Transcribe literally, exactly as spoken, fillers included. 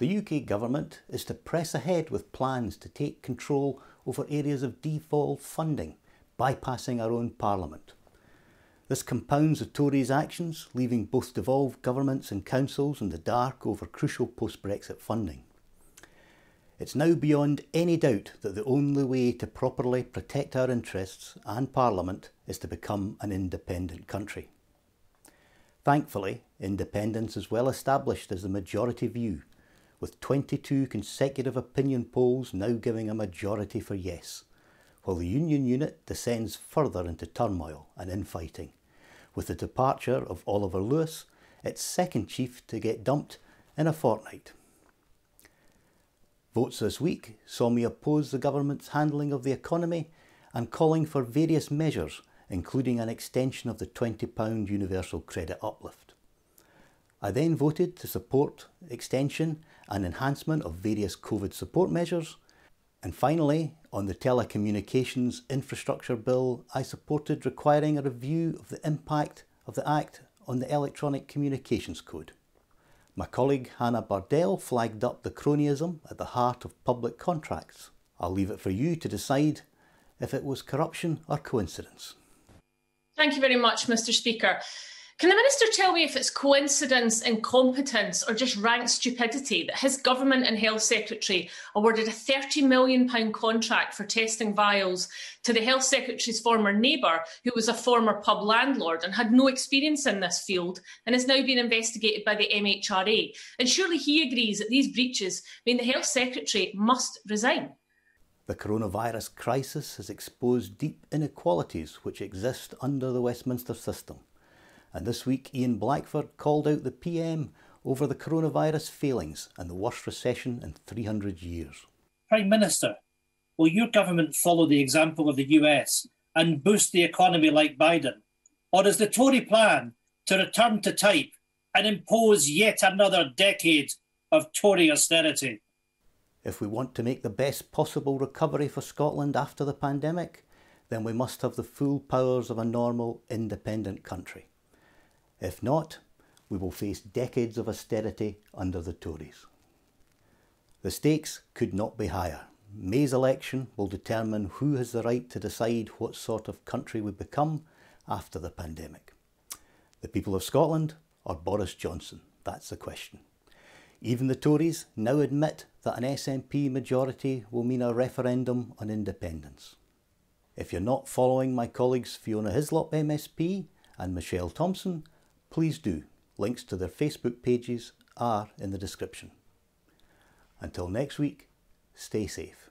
The U K government is to press ahead with plans to take control over areas of devolved funding, bypassing our own parliament. This compounds the Tories' actions, leaving both devolved governments and councils in the dark over crucial post-Brexit funding. It's now beyond any doubt that the only way to properly protect our interests and Parliament is to become an independent country. Thankfully, independence is well established as the majority view, with twenty-two consecutive opinion polls now giving a majority for yes, while the Union Unit descends further into turmoil and infighting, with the departure of Oliver Lewis, its second chief to get dumped in a fortnight. Votes this week saw me oppose the government's handling of the economy and calling for various measures, including an extension of the twenty pound universal credit uplift. I then voted to support extension and enhancement of various COVID support measures. And finally, on the telecommunications infrastructure bill, I supported requiring a review of the impact of the Act on the Electronic Communications Code. My colleague Hannah Bardell flagged up the cronyism at the heart of public contracts. I'll leave it for you to decide if it was corruption or coincidence. Thank you very much, Mister Speaker. Can the Minister tell me if it's coincidence, incompetence or just rank stupidity that his Government and Health Secretary awarded a thirty million pound contract for testing vials to the Health Secretary's former neighbour, who was a former pub landlord and had no experience in this field and is now being investigated by the M H R A? And surely he agrees that these breaches mean the Health Secretary must resign. The coronavirus crisis has exposed deep inequalities which exist under the Westminster system. And this week, Ian Blackford called out the P M over the coronavirus failings and the worst recession in three hundred years. Prime Minister, will your government follow the example of the U S and boost the economy like Biden? Or is the Tory plan to return to type and impose yet another decade of Tory austerity? If we want to make the best possible recovery for Scotland after the pandemic, then we must have the full powers of a normal, independent country. If not, we will face decades of austerity under the Tories. The stakes could not be higher. May's election will determine who has the right to decide what sort of country we become after the pandemic. The people of Scotland or Boris Johnson? That's the question. Even the Tories now admit that an S N P majority will mean a referendum on independence. If you're not following my colleagues Fiona Hyslop, M S P, and Michelle Thompson, please do. Links to their Facebook pages are in the description. Until next week, stay safe.